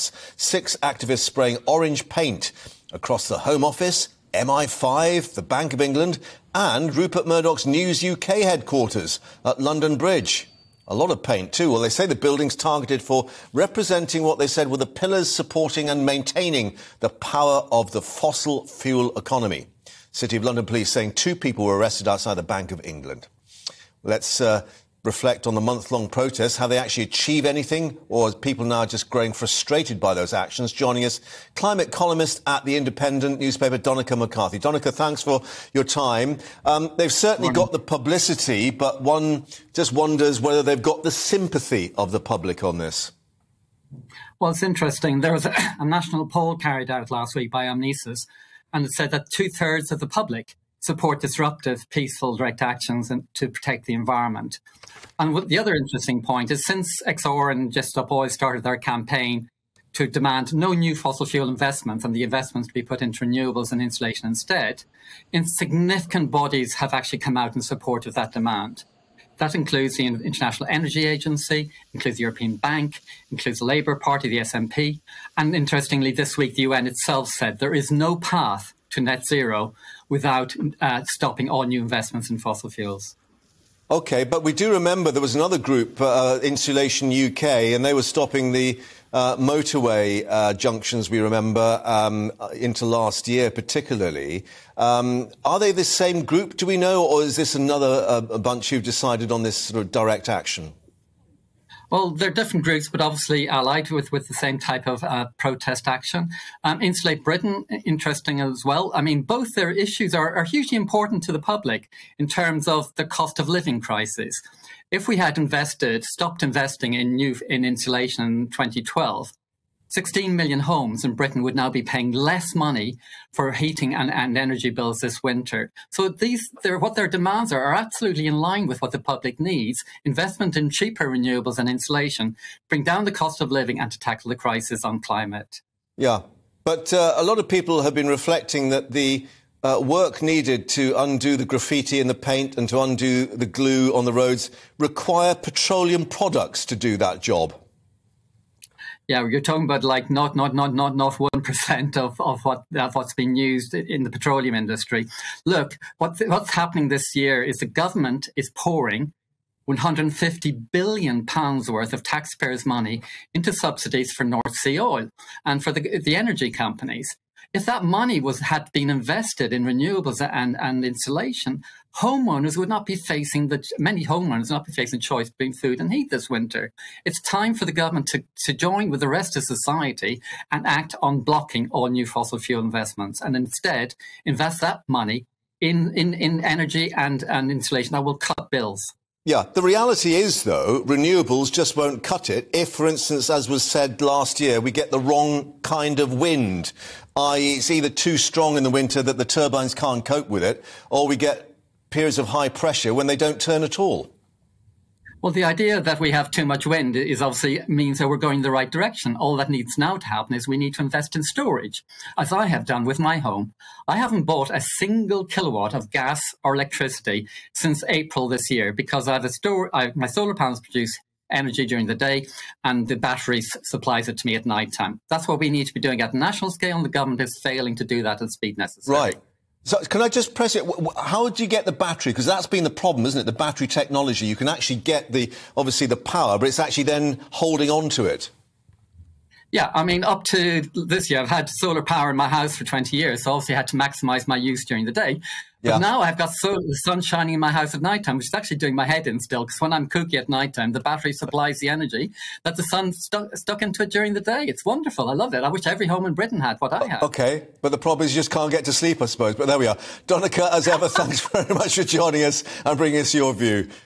Six activists spraying orange paint across the Home Office, MI5, the Bank of England and Rupert Murdoch's News UK headquarters at London Bridge. A lot of paint too. Well, they say the building's targeted for representing what they said were the pillars supporting and maintaining the power of the fossil fuel economy. City of London police saying 2 people were arrested outside the Bank of England. Let's reflect on the month-long protests. Have they actually achieved anything? Or are people now just growing frustrated by those actions? Joining us, climate columnist at The Independent newspaper, Donnachadh McCarthy. Donnachadh, thanks for your time. They've certainly got the publicity, but one just wonders whether they've got the sympathy of the public on this. Well, it's interesting. There was a national poll carried out last week by Amnesis, and it said that 2/3 of the public support disruptive, peaceful, direct actions and to protect the environment. And the other interesting point is since XR and Just Stop Oil started their campaign to demand no new fossil fuel investments and the investments to be put into renewables and insulation instead, significant bodies have actually come out in support of that demand. That includes the International Energy Agency, includes the European Bank, includes the Labour Party, the SNP. And interestingly, this week, the UN itself said there is no path to net zero without stopping all new investments in fossil fuels. OK, but we do remember there was another group, Insulation UK, and they were stopping the motorway junctions, we remember, into last year particularly. Are they the same group, do we know, or is this another bunch who've decided on this sort of direct action? Well, they're different groups, but obviously allied with the same type of protest action. Insulate Britain, interesting as well. I mean, both their issues are hugely important to the public in terms of the cost of living crisis. If we had stopped investing in insulation in 2012, 16 million homes in Britain would now be paying less money for heating and energy bills this winter. So what their demands are absolutely in line with what the public needs. Investment in cheaper renewables and insulation, bring down the cost of living and to tackle the crisis on climate. Yeah, but a lot of people have been reflecting that the work needed to undo the graffiti in the paint and to undo the glue on the roads require petroleum products to do that job. Yeah, you're talking about like not 1% of what's been used in the petroleum industry. Look, what's happening this year is the government is pouring £150 billion worth of taxpayers' money into subsidies for North Sea Oil and for the energy companies. If that money had been invested in renewables and insulation, homeowners would not be facing many homeowners would not be facing choice between food and heat this winter. It's time for the government to join with the rest of society and act on blocking all new fossil fuel investments and instead invest that money in energy and insulation that will cut bills. Yeah, the reality is, though, renewables just won't cut it if, for instance, as was said last year, we get the wrong kind of wind, i.e. it's either too strong in the winter that the turbines can't cope with it, or we get periods of high pressure when they don't turn at all. Well, the idea that we have too much wind is obviously means that we're going in the right direction. All that needs now to happen is we need to invest in storage, as I have done with my home. I haven't bought a single kilowatt of gas or electricity since April this year because I have my solar panels produce energy during the day and the battery supplies it to me at night time. That's what we need to be doing at the national scale, and the government is failing to do that at the speed necessary. Right. So can I just press it? How do you get the battery? Because that's been the problem, isn't it? The battery technology. You can actually get obviously the power, but it's actually then holding on to it. Yeah, I mean, up to this year, I've had solar power in my house for 20 years, so obviously I had to maximise my use during the day. But now I've got the sun shining in my house at night time, which is actually doing my head in still, because when I'm kooky at night time, the battery supplies the energy that the sun stuck into it during the day. It's wonderful. I love it. I wish every home in Britain had what I have. OK, but the problem is you just can't get to sleep, I suppose. But there we are. Donnachadh, as ever, thanks very much for joining us and bringing us your view.